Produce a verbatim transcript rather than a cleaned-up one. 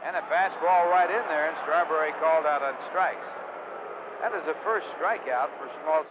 And a fastball right in there, and Strawberry called out on strikes. That is the first strikeout for Smoltz.